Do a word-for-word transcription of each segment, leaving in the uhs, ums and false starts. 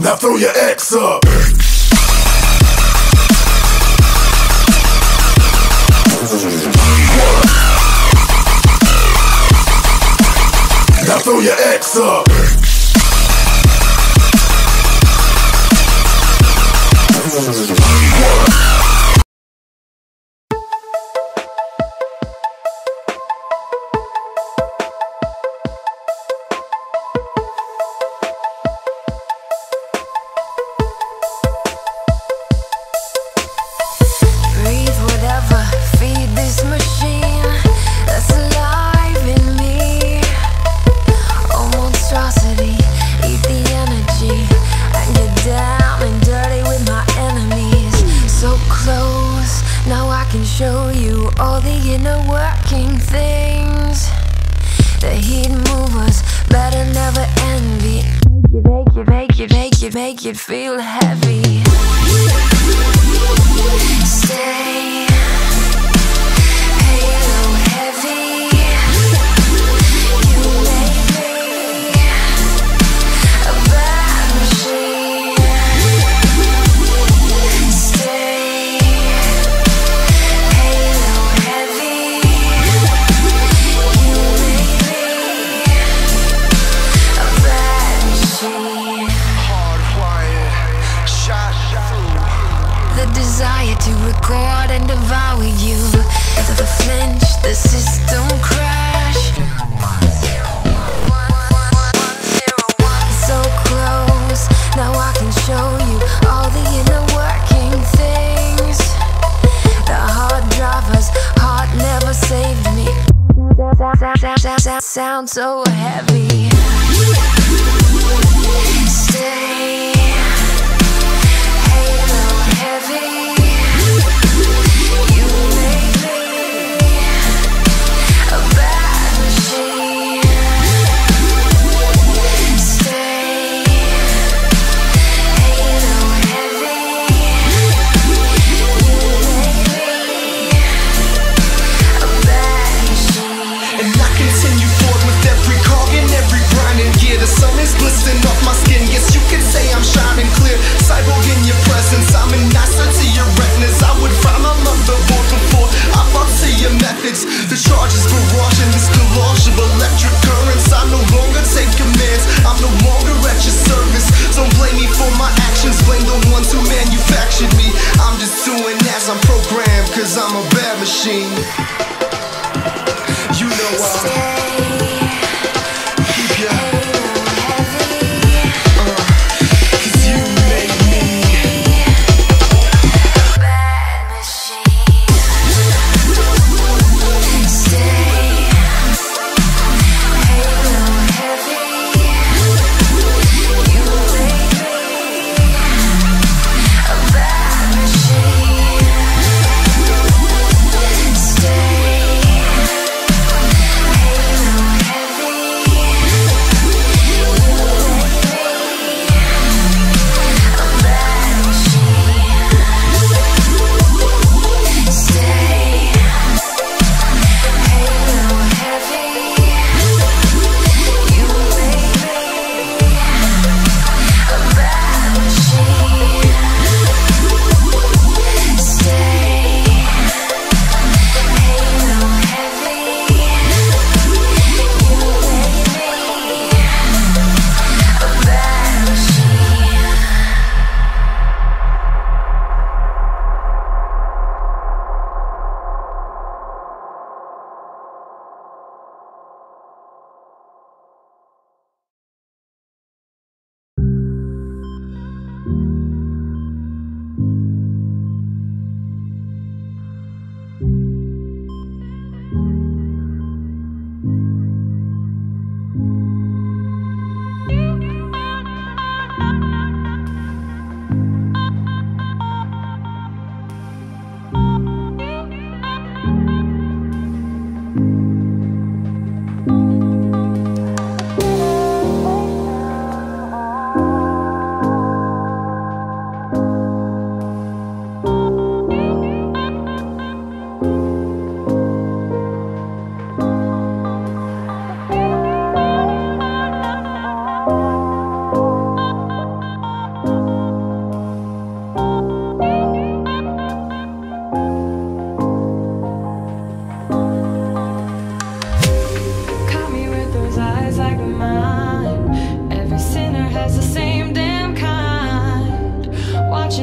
Now throw your ex up. Now throw your ex up. Make it feel heavy. Stay halo heavy. You make me a bad machine. Stay halo heavy. You make me a bad machine. The desire to record and devour you. The flinch, the system crash. So close, now I can show you all the inner working things. The hard drivers, heart never saved me. Sound so heavy. Stay. Stay.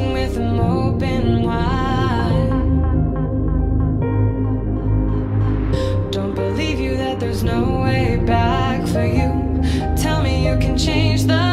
ocean with them open wide. Don't believe you that there's no way back for you. Tell me you can change the